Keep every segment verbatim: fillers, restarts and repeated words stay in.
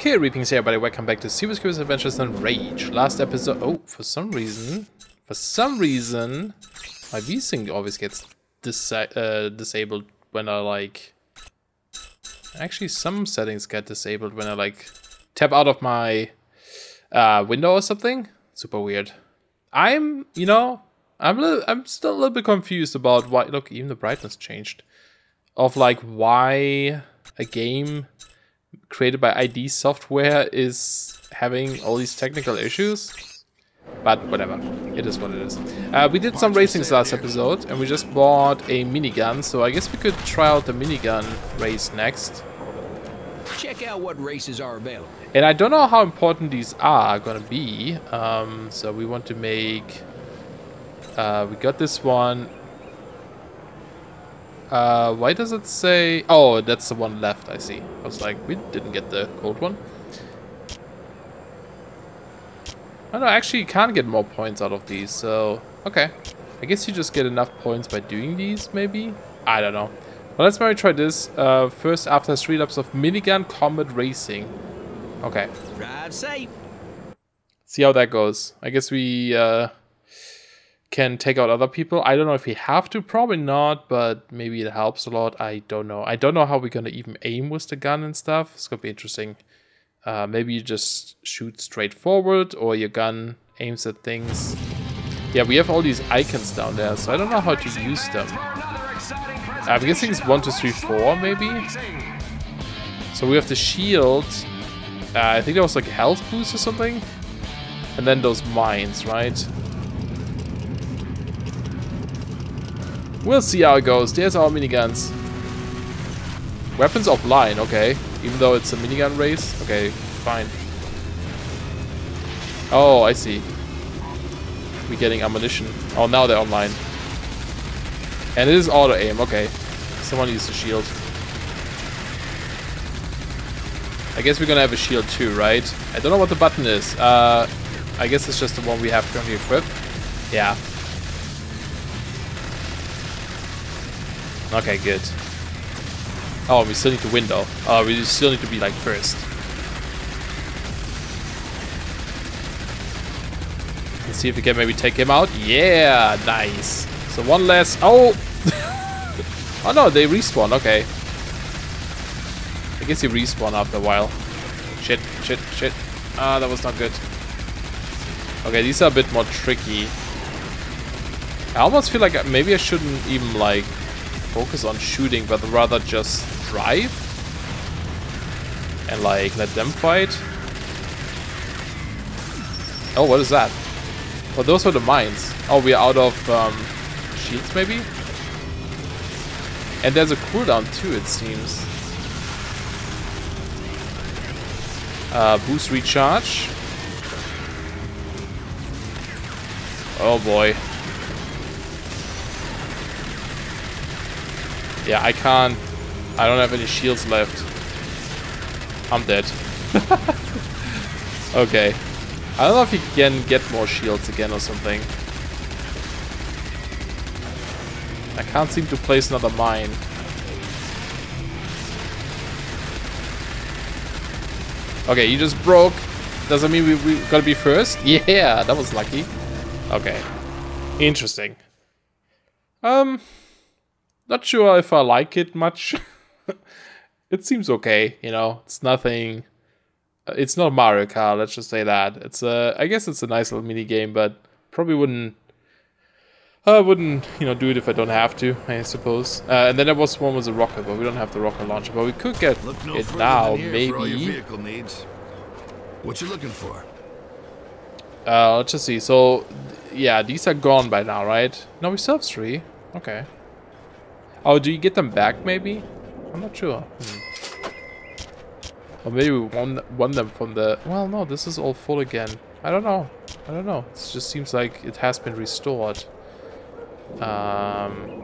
Okay, Reapings here, everybody. Welcome back to Serious Curious Adventures and Rage. Last episode... Oh, for some reason... For some reason... My VSync always gets dis uh, disabled when I, like... Actually, some settings get disabled when I, like... Tap out of my... Uh, window or something. Super weird. I'm... You know... I'm, a little, I'm still a little bit confused about why... Look, even the brightness changed. Of, like, why... A game... created by I D software is having all these technical issues, but whatever, it is what it is. Uh, we did some racings last episode and we just bought a minigun, so I guess we could try out the minigun race next. Check out what races are available. And I don't know how important these are gonna be, um, so we want to make... Uh, we got this one. Uh, why does it say... Oh, that's the one left, I see. I was like, we didn't get the gold one. Oh no, actually you can't get more points out of these, so... Okay. I guess you just get enough points by doing these, maybe? I don't know. Well, let's maybe try this. Uh, first, after three laps of minigun combat racing. Okay. Drive safe. See how that goes. I guess we, uh... can take out other people. I don't know if we have to, probably not, but maybe it helps a lot. I don't know. I don't know how we're gonna even aim with the gun and stuff. It's gonna be interesting. Uh, maybe you just shoot straight forward or your gun aims at things. Yeah, we have all these icons down there, so I don't know how to use them. I'm guessing it's one, two, three, four, maybe? So we have the shield. Uh, I think that was like a health boost or something. And then those mines, right? We'll see how it goes. There's our miniguns. Weapons offline, okay. Even though it's a minigun race. Okay, fine. Oh, I see. We're getting ammunition. Oh, now they're online. And it is auto-aim, okay. Someone used a shield. I guess we're gonna have a shield too, right? I don't know what the button is. Uh, I guess it's just the one we have currently equipped. Yeah. Okay, good. Oh, we still need to win though. Oh, we still need to be like first. Let's see if we can maybe take him out. Yeah, nice. So one less. Oh! Oh no, they respawn. Okay. I guess you respawn after a while. Shit, shit, shit. Ah, that was not good. Okay, these are a bit more tricky. I almost feel like maybe I shouldn't even like... focus on shooting, but rather just drive and like let them fight. Oh, what is that? Well, those were the mines. Oh, we're out of um, shields maybe? And there's a cooldown too, it seems. Uh, boost recharge. Oh boy. Yeah, I can't... I don't have any shields left. I'm dead. Okay. I don't know if you can get more shields again or something. I can't seem to place another mine. Okay, you just broke. Doesn't mean we, we gotta be first? Yeah, that was lucky. Okay. Interesting. Um... Not sure if I like it much. It seems okay, you know. It's nothing. It's not Mario Kart. Let's just say that. It's a. I guess it's a nice little mini game, but probably wouldn't. I wouldn't, you know, do it if I don't have to. I suppose. Uh, and then there was one with a rocket, but we don't have the rocket launcher. But we could get no it now, maybe. For all your vehicle needs. What you looking for? Uh, let's just see. So, yeah, these are gone by now, right? No, we still have three. Okay. Oh, do you get them back, maybe? I'm not sure. Hmm. Or maybe we won, won them from the... Well, no, this is all full again. I don't know. I don't know. It just seems like it has been restored. Um,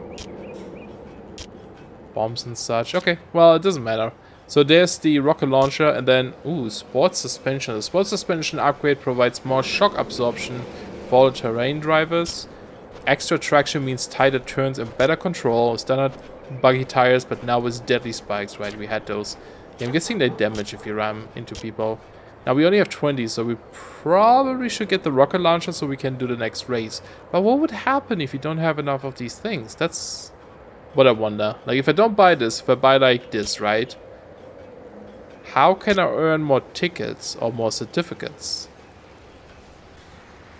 bombs and such. Okay, well, it doesn't matter. So there's the rocket launcher, and then... Ooh, sports suspension. The sports suspension upgrade provides more shock absorption for all terrain drivers. Extra traction means tighter turns and better control. Standard buggy tires, but now with deadly spikes, right? We had those. I'm guessing they damage if you ram into people. Now we only have twenty, so we probably should get the rocket launcher so we can do the next race. But what would happen if you don't have enough of these things? That's what I wonder. Like, if I don't buy this, if I buy like this, right? How can I earn more tickets or more certificates?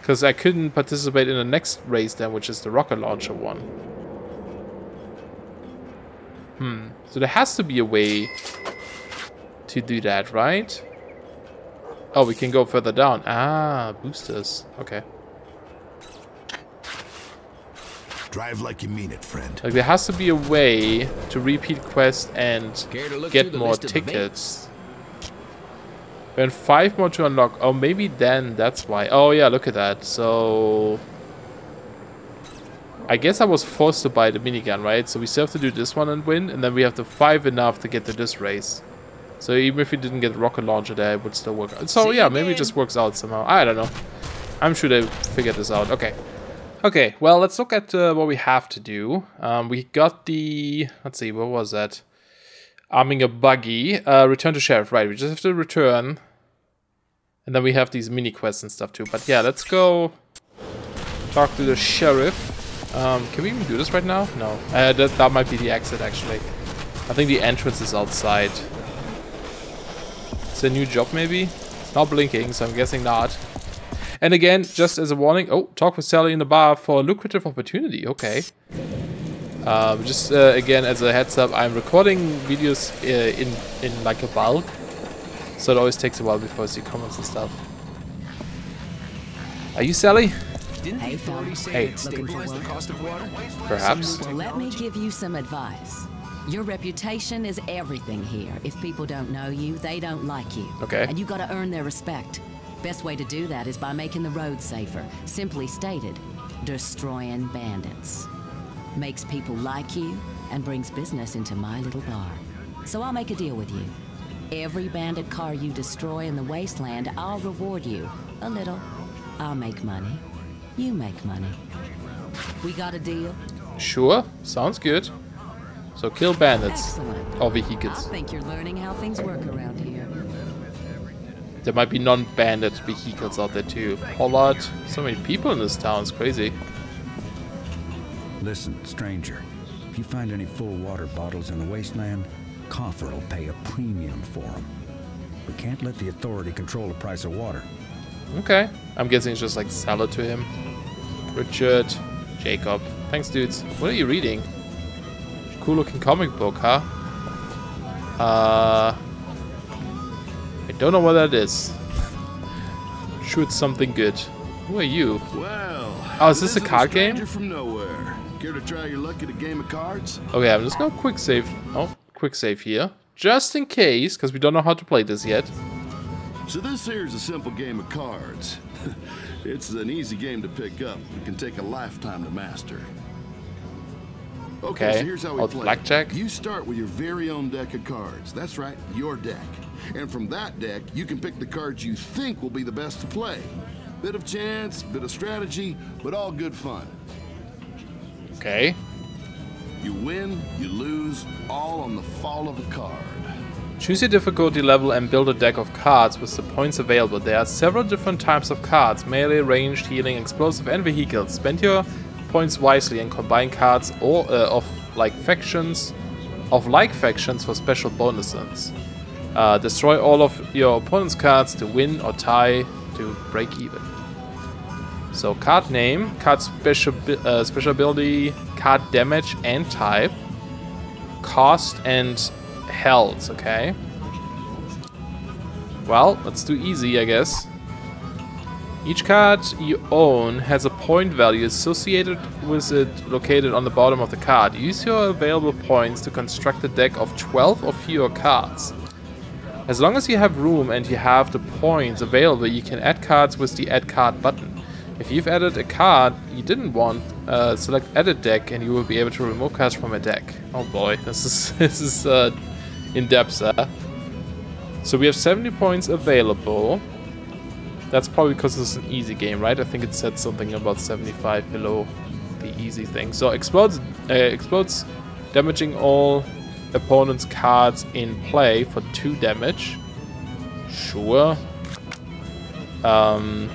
Because I couldn't participate in the next race then, which is the rocket launcher one. Hmm. So there has to be a way to do that, right? Oh, we can go further down. Ah, boosters. Okay. Drive like you mean it, friend. Like, there has to be a way to repeat quests and get more tickets. Earn five more to unlock. Oh, maybe then that's why. Oh, yeah, look at that. So I guess I was forced to buy the minigun, right? So we still have to do this one and win, and then we have the five enough to get to this race. So even if we didn't get a rocket launcher there, it would still work out. So yeah, maybe it just works out somehow. I don't know. I'm sure they figured this out. Okay. Okay, well, let's look at uh, what we have to do. Um, we got the... Let's see, what was that? Arming a buggy. Uh, return to Sheriff. Right, we just have to return. And then we have these mini quests and stuff too. But yeah, let's go talk to the Sheriff. Um, can we even do this right now? No. Uh, that, that might be the exit, actually. I think the entrance is outside. It's a new job, maybe? It's not blinking, so I'm guessing not. And again, just as a warning... Oh, talk with Sally in the bar for a lucrative opportunity. Okay. Um, just, uh, again, as a heads up, I'm recording videos uh, in, in, like, a bulk. So it always takes a while before I see comments and stuff. Are you Sally? Didn't the authorities say it stabilized the cost of water? Perhaps. Well, let me give you some advice. Your reputation is everything here. If people don't know you, they don't like you. Okay. And you got to earn their respect. Best way to do that is by making the road safer. Simply stated, destroying bandits. Makes people like you and brings business into my little bar. So I'll make a deal with you. Every bandit car you destroy in the wasteland, I'll reward you a little. I'll make money. You make money. We got a deal? Sure. Sounds good. So kill bandits. Excellent. Or vehicles. I think you're learning how things work around here. There might be non-bandit vehicles out there too. Whole lot. So many people in this town. It's crazy. Listen, stranger. If you find any full water bottles in the wasteland, Coffer will pay a premium for them. We can't let the authority control the price of water. Okay. I'm guessing it's just like sell it to him. Richard. Jacob. Thanks, dudes. What are you reading? Cool looking comic book, huh? Uh, I don't know what that is. Shoot something good. Who are you? Well, oh, is this a card game? From nowhere. Care to try your luck at a game of cards? Okay, I'm just gonna quick save. Oh, quick save here. Just in case, because we don't know how to play this yet. So this here's a simple game of cards. It's an easy game to pick up. It can take a lifetime to master. Okay, okay, so here's how we play. Blackjack. You start with your very own deck of cards. That's right, your deck. And from that deck, you can pick the cards you think will be the best to play. Bit of chance, bit of strategy, but all good fun. Okay. You win, you lose, all on the fall of a card. Choose your difficulty level and build a deck of cards with the points available. There are several different types of cards. Melee, ranged, healing, explosive, and vehicles. Spend your points wisely and combine cards or uh, of like factions of like factions for special bonuses. Uh, destroy all of your opponent's cards to win or tie to break even. So card name, card special uh, special ability, card damage and type, cost and health. Okay. Well, that's too easy, I guess. Each card you own has a point value associated with it located on the bottom of the card. Use your available points to construct a deck of twelve or fewer cards. As long as you have room and you have the points available, you can add cards with the Add Card button. If you've added a card you didn't want, uh, select Edit Deck and you will be able to remove cards from a deck. Oh boy, this is, this is uh, in-depth. Huh? So we have seventy points available. That's probably because it's an easy game, right? I think it said something about seventy-five below the easy thing. So explodes, uh, explodes, damaging all opponent's cards in play for two damage. Sure. Um,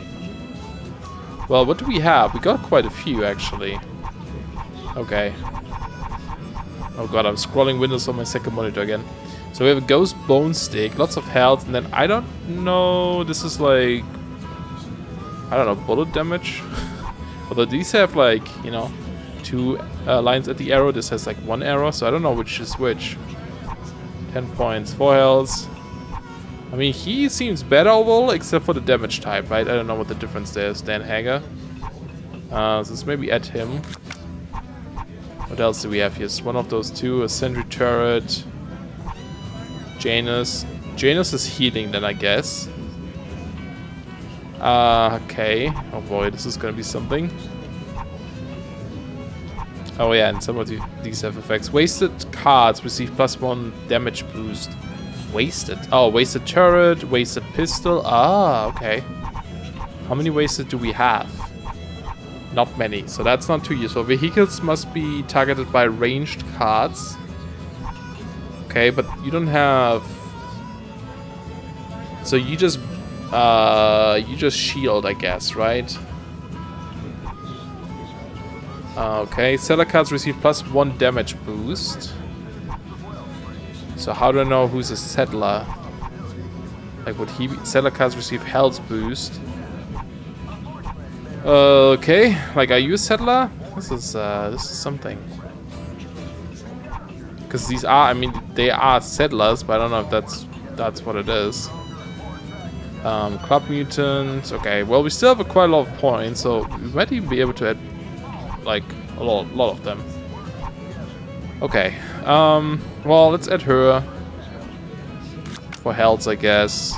well, what do we have? We got quite a few, actually. Okay. Oh god, I'm scrolling Windows on my second monitor again. So we have a Ghost Bone Stick, lots of health, and then I don't know... This is like... I don't know, bullet damage? Although these have like, you know, two uh, lines at the arrow. This has like one arrow, so I don't know which is which. ten points, four health. I mean, he seems better overall, except for the damage type, right? I don't know what the difference there is. Dan Hagar. Uh, so let's maybe add him. What else do we have here? It's one of those two, a sentry turret. Janus. Janus is healing then, I guess. Uh, okay. Oh boy, this is gonna be something. Oh yeah, and some of the, these have effects. Wasted cards receive plus one damage boost. Wasted? Oh, wasted turret, wasted pistol. Ah, okay. How many wasted do we have? Not many, so that's not too useful. Vehicles must be targeted by ranged cards. Okay, but you don't have... So you just... Uh, you just shield, I guess, right? Okay, seller cards receive plus one damage boost. So how do I know who's a settler? Like, would he be... Seller cards receive health boost. Uh, okay, like, are you a settler? This is, uh, this is something. Because these are, I mean, they are settlers, but I don't know if that's, that's what it is. Um, Club Mutants. Okay, well, we still have a quite a lot of points, so we might even be able to add, like, a lot, lot of them. Okay, um, well, let's add her. For health, I guess.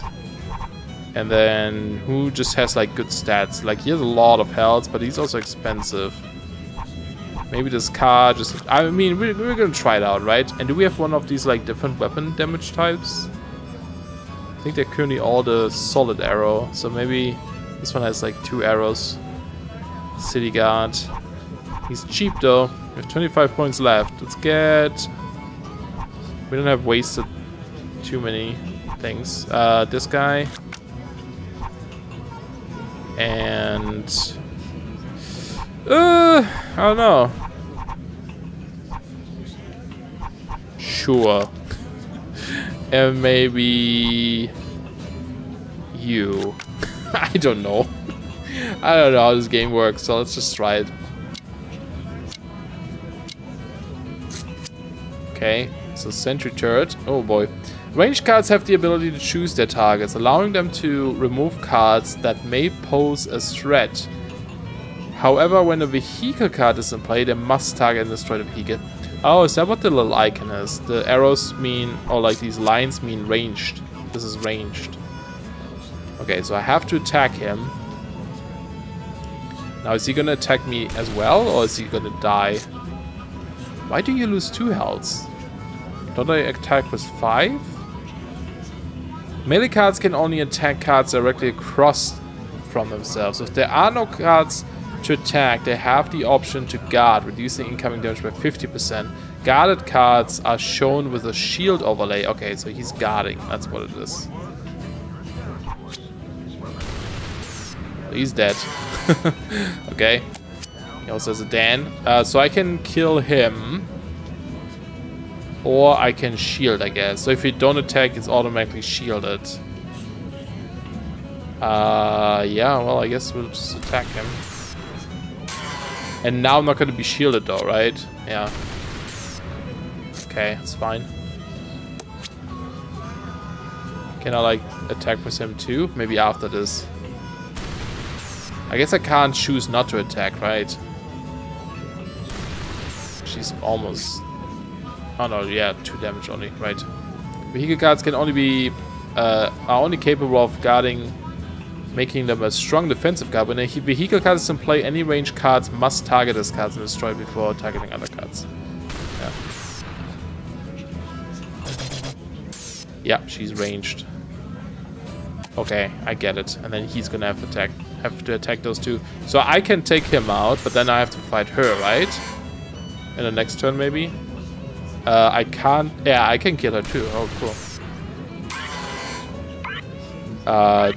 And then, who just has, like, good stats? Like, he has a lot of health, but he's also expensive. Maybe this car just... I mean, we're, we're gonna try it out, right? And do we have one of these, like, different weapon damage types? I think they're currently all the solid arrow, so maybe this one has like two arrows. City Guard. He's cheap though. We have twenty-five points left. Let's get... We don't have wasted too many things. Uh, this guy. And... Uh, I don't know. Sure. And maybe you. I don't know. I don't know how this game works, so let's just try it. Okay, so sentry turret. Oh boy. Ranged cards have the ability to choose their targets, allowing them to remove cards that may pose a threat. However, when a vehicle card is in play, they must target and destroy the vehicle. Oh, is that what the little icon is? The arrows mean, or like these lines mean ranged. This is ranged. Okay, so I have to attack him. Now, is he gonna attack me as well, or is he gonna die? Why do you lose two healths? Don't I attack with five? Melee cards can only attack cards directly across from themselves. So if there are no cards to attack, they have the option to guard, reducing incoming damage by fifty percent. Guarded cards are shown with a shield overlay. Okay, so he's guarding. That's what it is. He's dead. Okay. He also has a Dan. Uh, so I can kill him. Or I can shield, I guess. So if you don't attack, it's automatically shielded. Uh, yeah, well, I guess we'll just attack him. And now I'm not going to be shielded though, right? Yeah. Okay, it's fine. Can I, like, attack with him too? Maybe after this. I guess I can't choose not to attack, right? She's almost... Oh no, yeah, two damage only, right. Vehicle cards can only be... Uh, are only capable of guarding... making them a strong defensive card. When a vehicle card is in play, any ranged cards must target these cards and destroy before targeting other cards. Yeah. Yeah, she's ranged. Okay, I get it. And then he's gonna have to attack, have to attack those two. So I can take him out, but then I have to fight her, right? In the next turn, maybe? Uh, I can't... Yeah, I can kill her too. Oh, cool. Uh...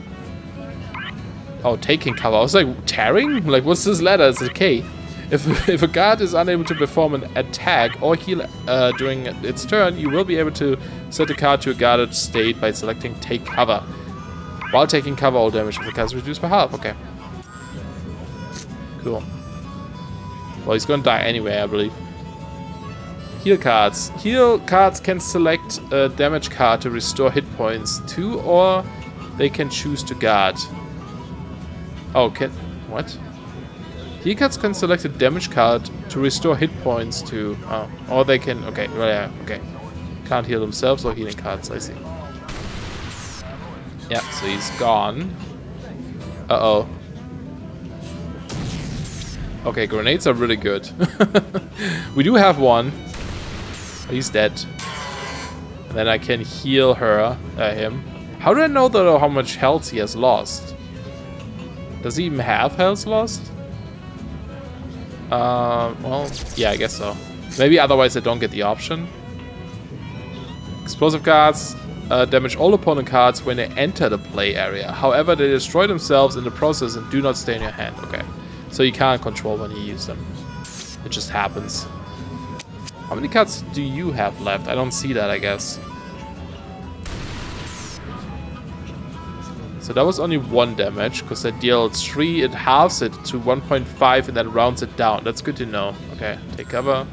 Oh, taking cover. I was like, tearing? Like, what's this ladder? It's a K. If, if a guard is unable to perform an attack or heal uh, during its turn, you will be able to set the card to a guarded state by selecting Take Cover. While taking cover, all damage of the card is reduced by half. Okay. Cool. Well, he's gonna die anyway, I believe. Heal cards. Heal cards can select a damage card to restore hit points to, or they can choose to guard. Oh, can... What? Heal cards can select a damage card to restore hit points to... Oh, or they can... Okay, well, yeah, okay. Can't heal themselves or healing cards, I see. Yeah, so he's gone. Uh-oh. Okay, grenades are really good. We do have one. He's dead. And then I can heal her, uh, him. How do I know, though, how much health he has lost? Does he even have health lost? Uh, well, yeah, I guess so. Maybe otherwise I don't get the option. Explosive cards uh, damage all opponent cards when they enter the play area. However, they destroy themselves in the process and do not stay in your hand. Okay, so you can't control when you use them. It just happens. How many cards do you have left? I don't see that, I guess. So that was only one damage, because I deal three, it halves it to one point five, and then rounds it down. That's good to know. Okay, take cover.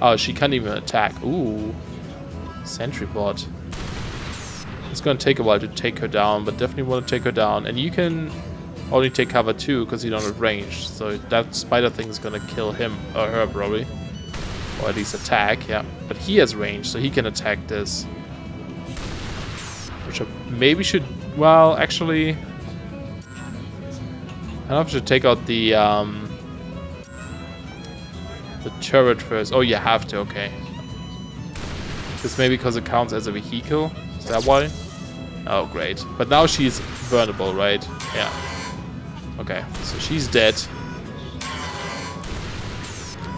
Oh, she can't even attack. Ooh. Sentry bot. It's gonna take a while to take her down, but definitely want to take her down. And you can only take cover too, because you don't have range. So that spider thing is gonna kill him, or her probably. Or at least attack, yeah. But he has range, so he can attack this. Which I maybe should... Well, actually... I don't know if I should take out the... Um, the turret first. Oh, you have to, okay. This maybe because it counts as a vehicle. Is that why? Oh, great. But now she's vulnerable, right? Yeah. Okay, so she's dead.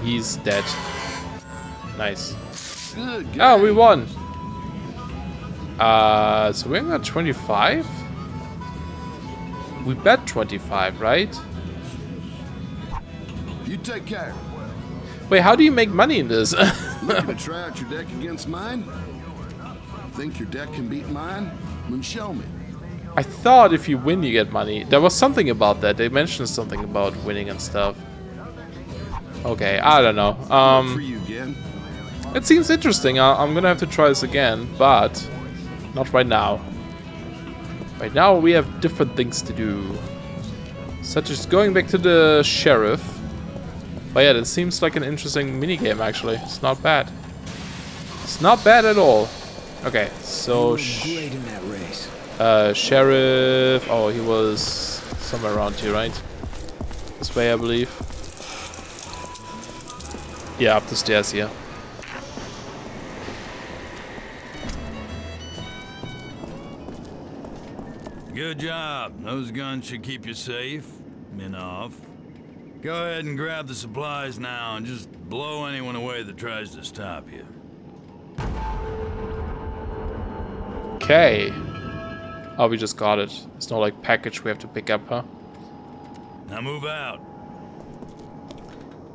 He's dead. Nice. Oh, we won! Uh, so we're at twenty-five? We bet twenty-five, right? You take care. Wait, how do you make money in this? Looking to try out your deck against mine? Think your deck can beat mine? Then show me. I thought if you win, you get money. There was something about that. They mentioned something about winning and stuff. Okay, I don't know. Um... For you again. It seems interesting. I'm gonna have to try this again, but not right now. Right now we have different things to do, such as going back to the sheriff. But yeah, that seems like an interesting minigame actually. It's not bad. It's not bad at all. Okay, so sh uh, sheriff. Oh, he was somewhere around here, right? This way, I believe. Yeah, up the stairs here. Good job. Those guns should keep you safe, Minov. Go ahead and grab the supplies now and just blow anyone away that tries to stop you. Okay. Oh, we just got it. It's not like package we have to pick up, huh? Now move out.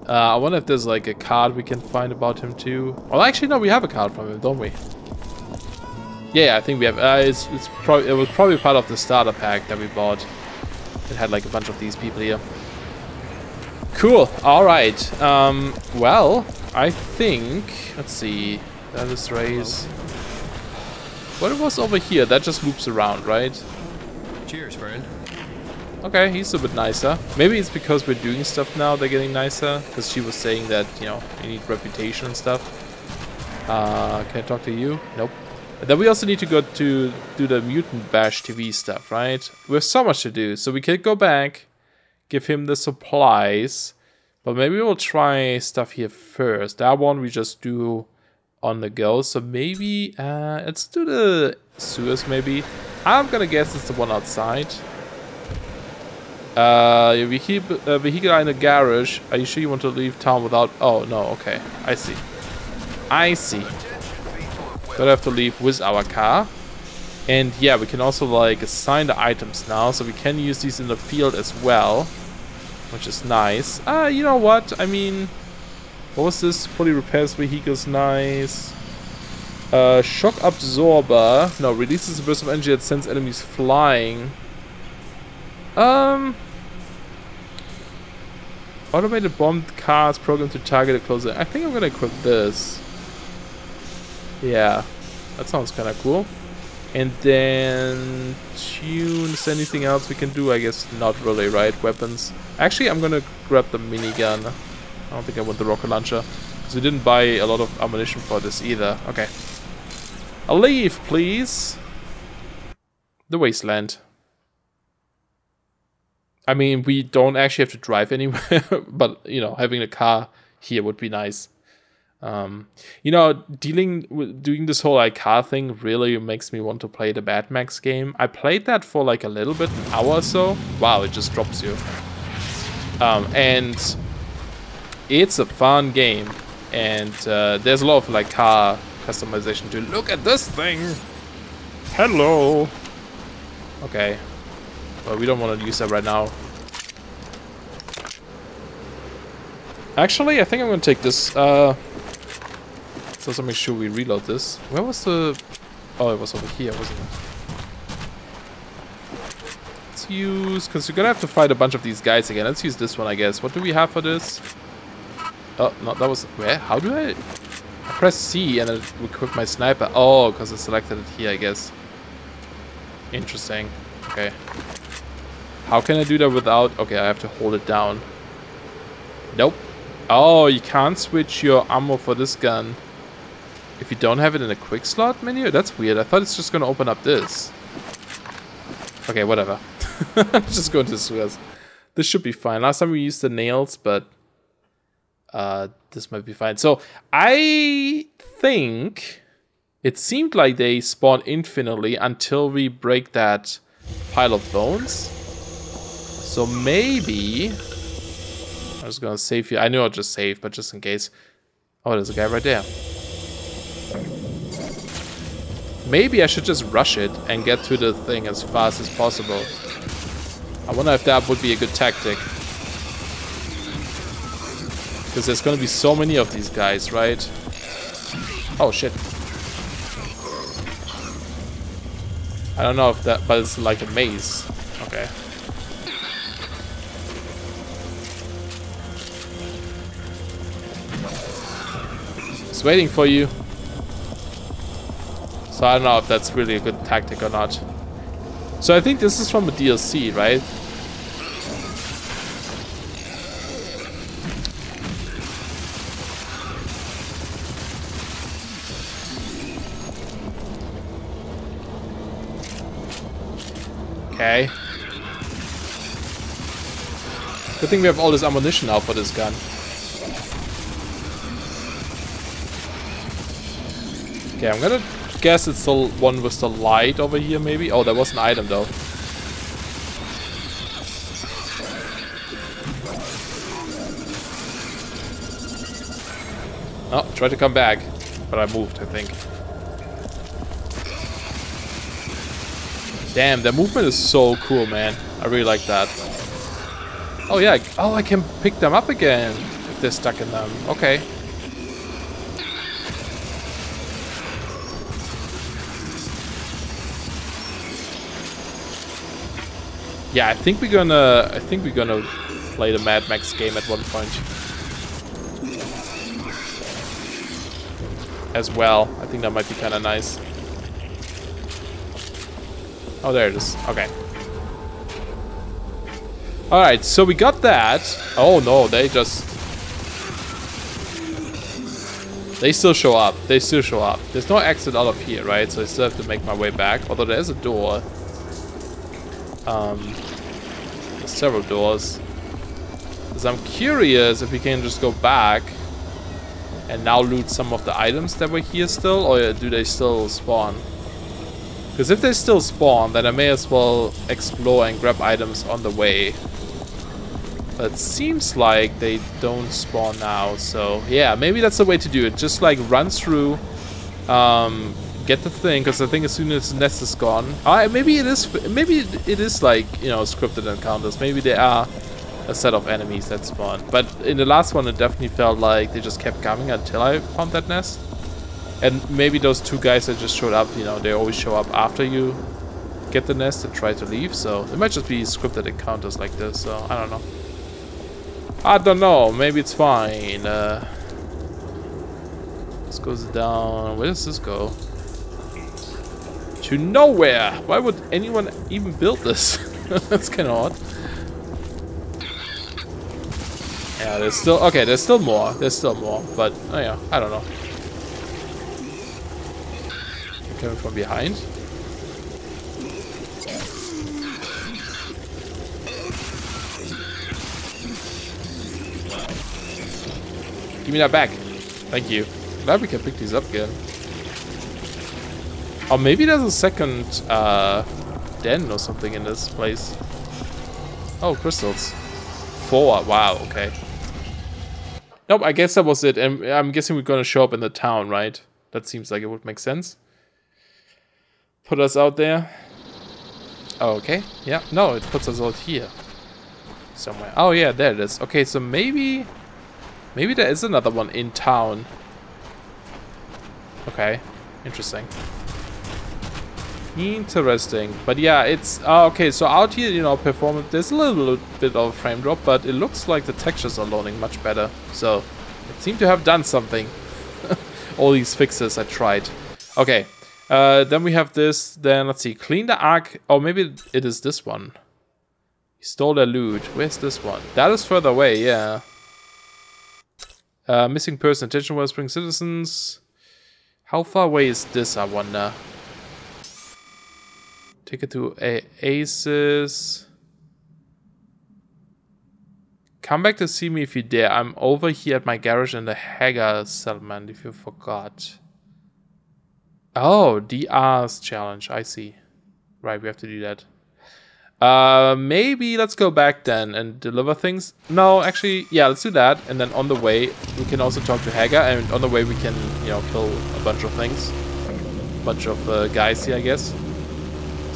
Uh, I wonder if there's like a card we can find about him too. Well, actually, no, we have a card from him, don't we? Yeah, I think we have. Uh, it's it's probably it was probably part of the starter pack that we bought. It had like a bunch of these people here. Cool. All right. Um. Well, I think let's see. That is raise. What it was over here? That just loops around, right? Cheers, friend. Okay, he's a bit nicer. Maybe it's because we're doing stuff now. They're getting nicer because she was saying that you know you need reputation and stuff. Uh, can I talk to you? Nope. Then we also need to go to do the Mutant Bash T V stuff, right? We have so much to do, so we can go back, give him the supplies, but maybe we'll try stuff here first. That one we just do on the go, so maybe uh, let's do the sewers maybe. I'm gonna guess it's the one outside. Uh, we keep a vehicle in the garage. Are you sure you want to leave town without... Oh, no, okay. I see. I see. Gotta have to leave with our car. And yeah, we can also like assign the items now, so we can use these in the field as well. Which is nice. Ah, uh, you know what? I mean... What was this? Fully repairs vehicles, nice. Uh, shock absorber. No, releases a burst of energy that sends enemies flying. Um... Automated bomb cars programmed to target a closer. I think I'm gonna equip this. Yeah, that sounds kinda cool. And then... tunes, anything else we can do? I guess not really, right? Weapons. Actually, I'm gonna grab the minigun. I don't think I want the rocket launcher. Because we didn't buy a lot of ammunition for this either. Okay. I'll leave, please. The wasteland. I mean, we don't actually have to drive anywhere, but, you know, having a car here would be nice. Um, you know, dealing with doing this whole like car thing really makes me want to play the Mad Max game. I played that for like a little bit, an hour or so. Wow, it just drops you. Um, and it's a fun game, and uh, there's a lot of like car customization to look at this thing. Hello. Okay. Well, we don't want to use that right now. Actually, I think I'm going to take this. Uh, let's also make sure we reload this. Where was the... Oh, it was over here, wasn't it? Let's use... Because you're going to have to fight a bunch of these guys again. Let's use this one, I guess. What do we have for this? Oh, no, that was... Where? How do I... I press C and it equipped my sniper. Oh, because I selected it here, I guess. Interesting. Okay. How can I do that without... Okay, I have to hold it down. Nope. Oh, you can't switch your ammo for this gun if you don't have it in a quick slot menu? That's weird. I thought it's just going to open up this. Okay, whatever. Just go into the sewers. This should be fine. Last time we used the nails, but... Uh, this might be fine. So, I think... It seemed like they spawn infinitely until we break that pile of bones. So maybe... I was gonna save you. I knew I'd just save, but just in case. Oh, there's a guy right there. Maybe I should just rush it and get to the thing as fast as possible. I wonder if that would be a good tactic. Because there's gonna be so many of these guys, right? Oh, shit. I don't know if that... But it's like a maze. Okay. It's waiting for you. So I don't know if that's really a good tactic or not. So I think this is from a D L C, right? Okay. Good thing we have all this ammunition now for this gun. Okay, I'm gonna guess it's the one with the light over here, maybe? Oh, there was an item, though. Oh, tried to come back, but I moved, I think. Damn, their movement is so cool, man. I really like that. Oh, yeah. Oh, I can pick them up again if they're stuck in them. Okay. Yeah, I think we're gonna... I think we're gonna play the Mad Max game at one point. As well. I think that might be kind of nice. Oh, there it is. Okay. Alright, so we got that. Oh, no, they just... They still show up. They still show up. There's no exit out of here, right? So I still have to make my way back. Although there is a door. Um, there's several doors. So I'm curious if we can just go back and now loot some of the items that were here still. Or do they still spawn? Because if they still spawn, then I may as well explore and grab items on the way. But it seems like they don't spawn now, so yeah, maybe that's the way to do it. Just like run through, um, get the thing, because I think as soon as the nest is gone, I, maybe it is, maybe it is like, you know, scripted encounters. Maybe they are a set of enemies that spawn. But in the last one, it definitely felt like they just kept coming until I found that nest. And maybe those two guys that just showed up, you know, they always show up after you get the nest and try to leave. So it might just be scripted encounters like this. So I don't know. I don't know. Maybe it's fine. Uh, this goes down. Where does this go? To nowhere. Why would anyone even build this? That's kind of odd. Yeah, there's still okay. There's still more. There's still more. But oh yeah, I don't know. Coming from behind. Give me that back. Thank you. Glad we can pick these up again. Or maybe there's a second uh, den or something in this place. Oh, crystals. Four. Wow, okay. Nope, I guess that was it. And I'm guessing we're going to show up in the town, right? That seems like it would make sense. Put us out there. Oh, okay. Yeah. No, it puts us out here. Somewhere. Oh, yeah. There it is. Okay, so maybe... Maybe there is another one in town. Okay. Interesting. Interesting. But yeah, it's... Uh, okay, so out here, you know, perform... There's a little bit of frame drop, but it looks like the textures are loading much better. So, it seemed to have done something. All these fixes I tried. Okay. Uh, then we have this, then let's see, clean the arc, or maybe it is this one. He stole their loot, where's this one? That is further away, yeah. Uh, missing person, attention Wellspring citizens. How far away is this, I wonder? Take it to A Aces. Come back to see me if you dare, I'm over here at my garage in the Hagar settlement if you forgot. Oh, D R's challenge. I see. Right, we have to do that. Uh, maybe let's go back then and deliver things. No, actually, yeah, let's do that. And then on the way, we can also talk to Hagar. And on the way, we can, you know, kill a bunch of things. A bunch of uh, guys here, I guess.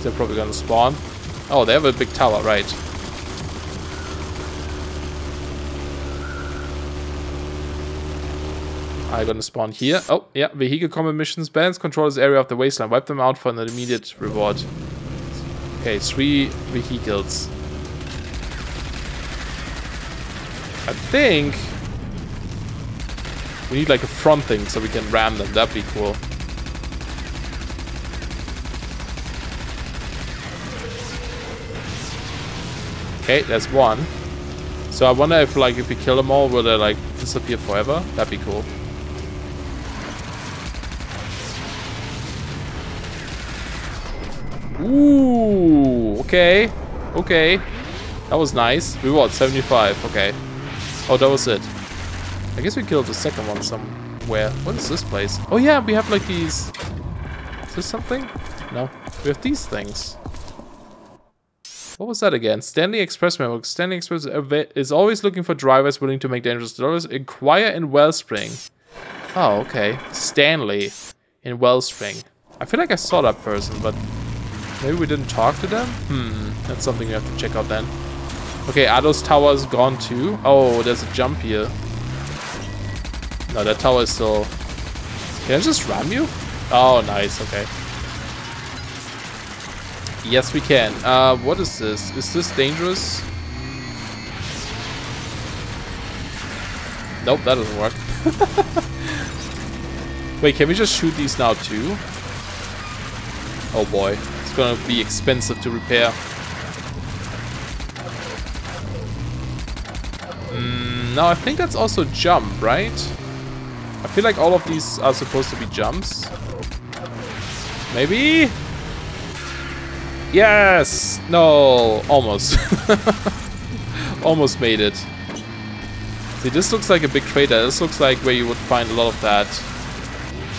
They're probably going to spawn. Oh, they have a big tower, right. I'm gonna spawn here. Oh, yeah. Vehicle combat missions. Balance controls area of the wasteland. Wipe them out for an immediate reward. Okay, three vehicles. I think... We need like a front thing so we can ram them. That'd be cool. Okay, that's one. So I wonder if like if we kill them all, will they like disappear forever? That'd be cool. Ooh, okay, okay, that was nice. Reward seventy-five, okay. Oh, that was it. I guess we killed the second one somewhere. What is this place? Oh yeah, we have like these. Is this something? No, we have these things. What was that again? Stanley Express member. Stanley Express is always looking for drivers willing to make dangerous dollars. Inquire in Wellspring. Oh, okay. Stanley in Wellspring. I feel like I saw that person, but... Maybe we didn't talk to them? Hmm, that's something we have to check out then. Okay, are those towers gone too? Oh, there's a jump here. No, that tower is still... Can I just ram you? Oh, nice, okay. Yes, we can. Uh, what is this? Is this dangerous? Nope, that doesn't work. Wait, can we just shoot these now too? Oh boy. It's gonna be expensive to repair. Mm, no, I think that's also jump, right? I feel like all of these are supposed to be jumps. Maybe? Yes! No! Almost. Almost made it. See, this looks like a big crater. This looks like where you would find a lot of that...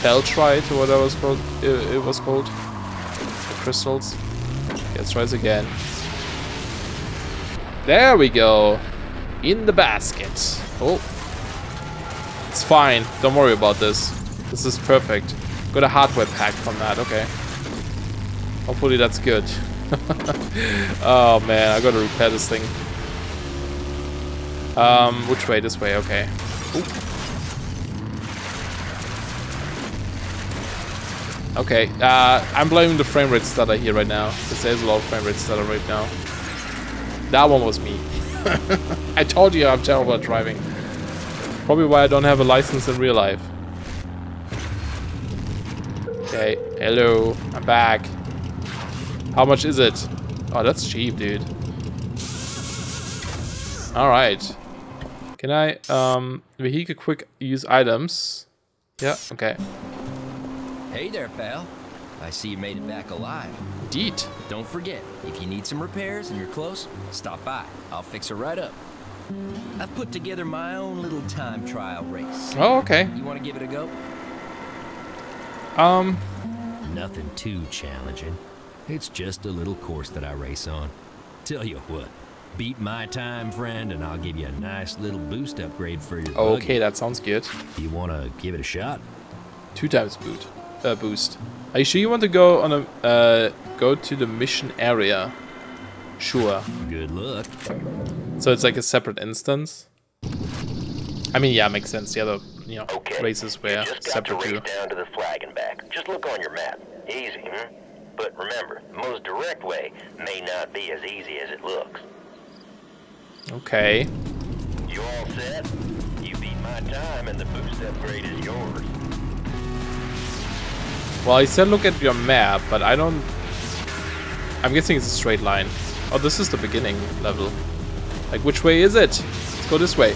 Feltrite or whatever it was called. It was called. crystals. Okay, let's try this again. There we go. In the basket. Oh. It's fine. Don't worry about this. This is perfect. Got a hardware pack from that. Okay. Hopefully that's good. Oh man, I gotta repair this thing. Um, which way? This way. Okay. Ooh. Okay. Uh, I'm blaming the frame rate stutter here right now. Because there's a lot of frame rate stutter right now. That one was me. I told you I'm terrible at driving. Probably why I don't have a license in real life. Okay, hello, I'm back. How much is it? Oh, that's cheap, dude. Alright. Can I, um, vehicle quick use items? Yeah, okay. Hey there, pal. I see you made it back alive. Indeed. Don't forget, if you need some repairs and you're close, stop by. I'll fix it right up. I've put together my own little time trial race. Oh, okay. You want to give it a go? Um. Nothing too challenging. It's just a little course that I race on. Tell you what, beat my time, friend, and I'll give you a nice little boost upgrade for your buggy. Okay, that sounds good. You want to give it a shot? Two times boot, uh, boost. Are you sure you want to go on a uh, go to the mission area? Sure. Good luck. So it's like a separate instance. I mean, yeah, makes sense. The other, you know, okay. Races were just got separate to race down to the flag and back. Just look on your map. Easy, hmm? But remember, the most direct way may not be as easy as it looks. Okay. You all set? You beat my time, and the boost upgrade is yours. Well, I said look at your map, but I don't. I'm guessing it's a straight line. Oh, this is the beginning level. Like, which way is it? Let's go this way.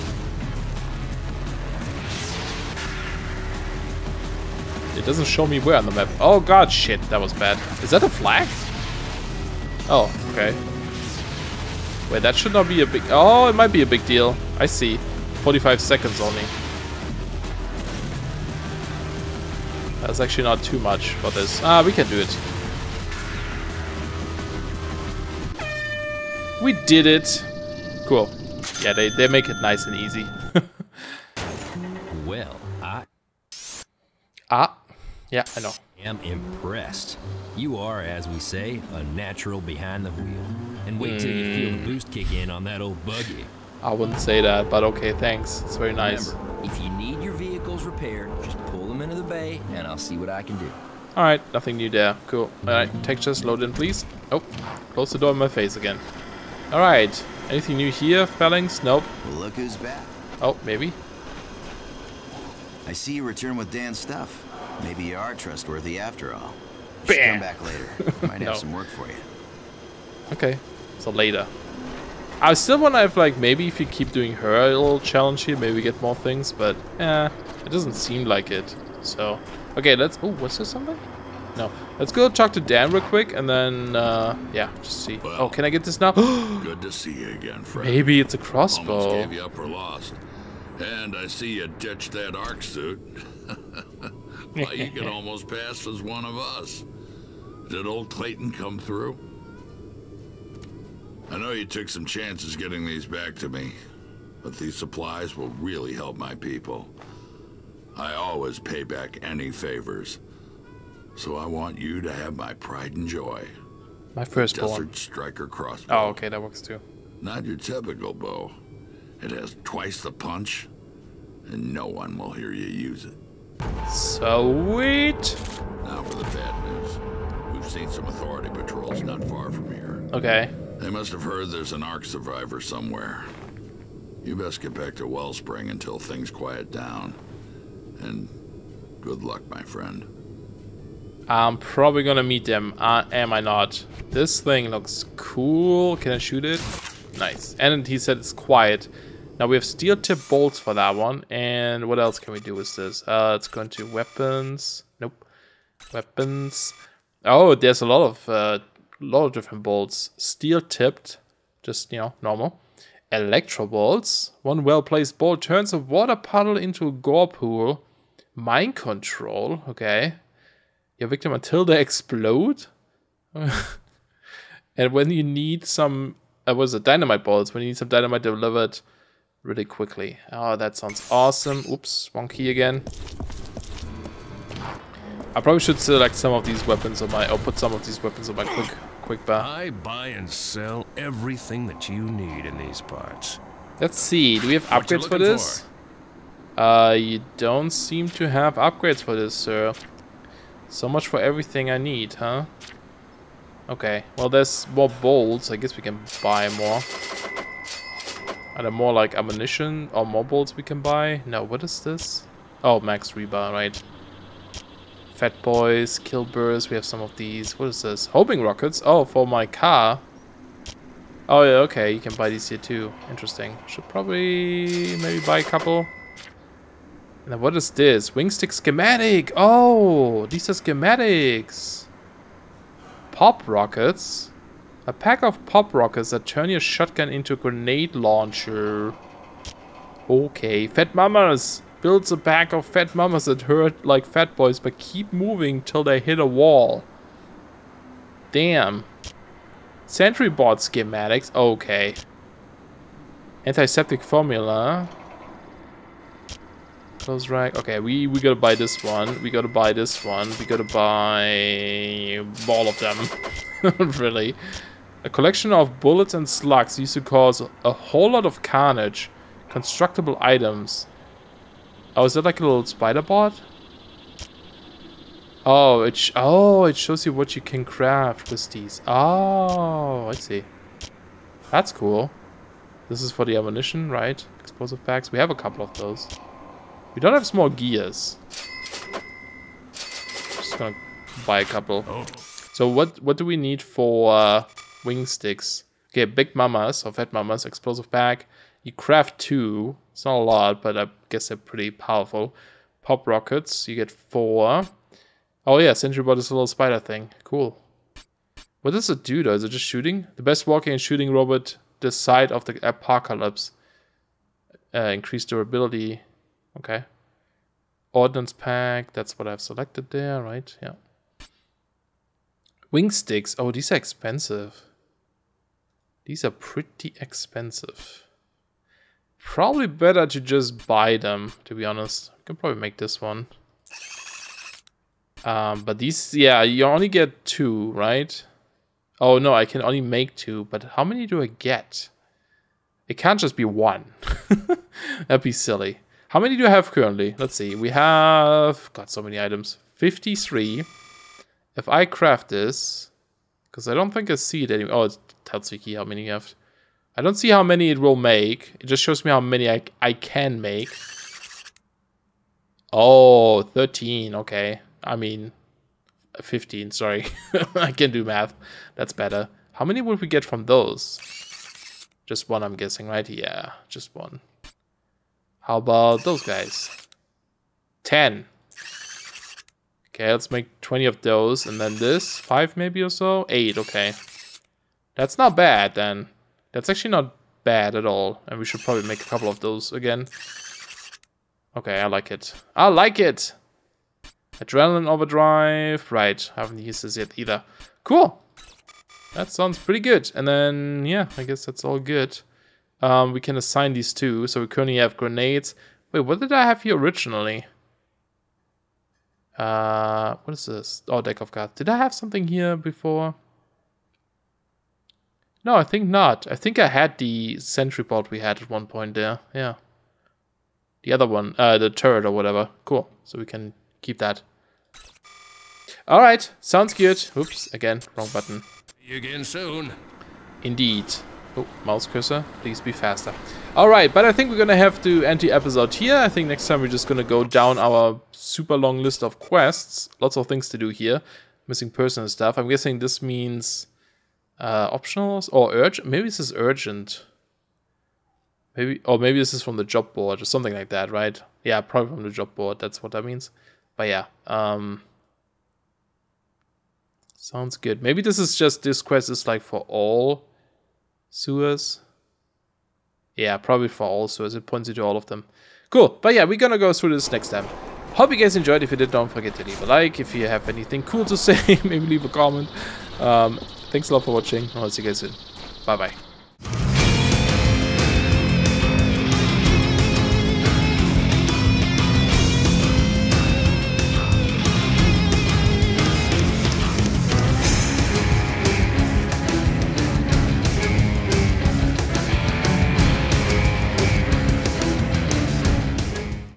It doesn't show me where on the map. Oh god, shit, that was bad. Is that a flag? Oh, okay. Wait, that should not be a big... Oh, it might be a big deal. I see. forty-five seconds only. That's actually not too much for this. Ah, we can do it. We did it. Cool. Yeah, they, they make it nice and easy. Well, I... Ah, yeah, I know. I am impressed. You are, as we say, a natural behind the wheel. And wait mm. till you feel the boost kick in on that old buggy. I wouldn't say that, but okay, thanks. It's very nice. Remember, if you need your vehicles repaired, just pull them into the bay, and I'll see what I can do. All right, nothing new there. Cool. All right, textures load in, please. Oh, close the door in my face again. All right. Anything new here, Fellings? Nope. Look who's back. Oh, maybe. I see you return with Dan's stuff. Maybe you are trustworthy after all. You should come back later. Might have no. some work for you. Okay, so later. I still want to have, like, maybe if you keep doing her little challenge here, maybe we get more things, but eh, it doesn't seem like it. So, okay, let's... Oh, was there something? No. Let's go talk to Dan real quick, and then, uh, yeah, just see. Well, oh, can I get this now? Good to see you again, friend. Maybe it's a crossbow. Almost gave you up for lost. And I see you ditched that arc suit. Well, you can almost pass as one of us. Did old Clayton come through? I know you took some chances getting these back to me, but these supplies will really help my people. I always pay back any favors. So I want you to have my pride and joy. My first born. Desert Striker crossbow. Oh, okay, that works too. Not your typical bow. It has twice the punch, and no one will hear you use it. Sweet! Now for the bad news. We've seen some authority patrols not far from here. Okay. They must have heard there's an A R C survivor somewhere. You best get back to Wellspring until things quiet down. And good luck, my friend. I'm probably gonna meet them, uh, am I not? This thing looks cool. Can I shoot it? Nice. And he said it's quiet. Now we have steel tip bolts for that one. And what else can we do with this? Uh, let's go into weapons. Nope. Weapons. Oh, there's a lot of uh, lot of different bolts. Steel tipped, just, you know, normal. Electro bolts. One well placed bolt turns a water puddle into a gore pool. Mind control. Okay. Your victim until they explode. And when you need some, uh, what is it, dynamite bolts, when you need some dynamite delivered really quickly. Oh, that sounds awesome. Oops, wrong key again. I probably should select some of these weapons on my, or put some of these weapons on my quick, quick bar. I buy and sell everything that you need in these parts. Let's see, do we have what upgrades for this? For? Uh, you don't seem to have upgrades for this, sir. So much for everything I need, huh? Okay, well there's more bolts, I guess we can buy more. Are there more like ammunition or more bolts we can buy? No, what is this? Oh, max rebar, right. Fat boys, kill bursts, we have some of these. What is this? Homing rockets? Oh, for my car. Oh yeah, okay, you can buy these here too. Interesting. Should probably maybe buy a couple. And then what is this? Wingstick schematic! Oh, these are schematics! Pop rockets? A pack of pop rockets that turn your shotgun into a grenade launcher. Okay, fat mamas! Builds a pack of fat mamas that hurt like fat boys but keep moving till they hit a wall. Damn. Sentry board schematics? Okay. Antiseptic formula. Close rack. Okay, we, we gotta buy this one. We gotta buy this one. We gotta buy all of them. Really. A collection of bullets and slugs used to cause a whole lot of carnage. Constructible items. Oh, is that like a little spider bot? Oh, it sh oh, it shows you what you can craft with these. Oh, I see. That's cool. This is for the ammunition, right? Explosive packs. We have a couple of those. We don't have small gears. Just gonna buy a couple. Oh. So what what do we need for uh, wing sticks? Okay, big mamas or fat mamas, explosive pack. You craft two. It's not a lot, but I guess they're pretty powerful. Pop rockets. You get four. Oh yeah, sentry bot is a little spider thing. Cool. What does it do though? Is it just shooting? The best walking and shooting robot this side of the apocalypse. Uh, increased durability. Okay. Ordnance pack, that's what I've selected there, right? Yeah. Wing sticks. Oh, these are expensive. These are pretty expensive. Probably better to just buy them, to be honest. I can probably make this one. Um, but these, yeah, you only get two, right? Oh no, I can only make two, but how many do I get? It can't just be one. That'd be silly. How many do I have currently? Let's see. We have got so many items. fifty-three. If I craft this, because I don't think I see it anymore. Oh, it tells you here how many you have. I don't see how many it will make. It just shows me how many I, I can make. Oh, thirteen. Okay. I mean, fifteen. Sorry. I can do math. That's better. How many would we get from those? Just one, I'm guessing, right? Yeah, just one. How about those guys? ten. Okay, let's make twenty of those. And then this, five maybe or so? eight, okay. That's not bad then. That's actually not bad at all. And we should probably make a couple of those again. Okay, I like it. I like it! Adrenaline overdrive. Right, I haven't used this yet either. Cool! That sounds pretty good. And then, yeah, I guess that's all good. Um, we can assign these two, so we currently have grenades. Wait, what did I have here originally? Uh, what is this? Oh, deck of cards. Did I have something here before? No, I think not. I think I had the sentry board we had at one point there. Yeah. The other one, uh, the turret or whatever. Cool. So we can keep that. Alright, sounds good. Oops, again, wrong button. You again soon. Indeed. Oh, mouse cursor, please be faster. Alright, but I think we're gonna have to end the episode here. I think next time we're just gonna go down our super long list of quests. Lots of things to do here. Missing person and stuff. I'm guessing this means uh, optional or urgent. Maybe this is urgent. Maybe, or maybe this is from the job board or something like that, right? Yeah, probably from the job board. That's what that means. But yeah, um, sounds good. Maybe this is just, this quest is like for all sewers. Yeah, probably for all sewers. It points you to all of them. Cool. But yeah, we're gonna go through this next time. Hope you guys enjoyed. If you did, don't forget to leave a like. If you have anything cool to say, maybe leave a comment. Um, thanks a lot for watching. I'll see you guys soon. Bye bye.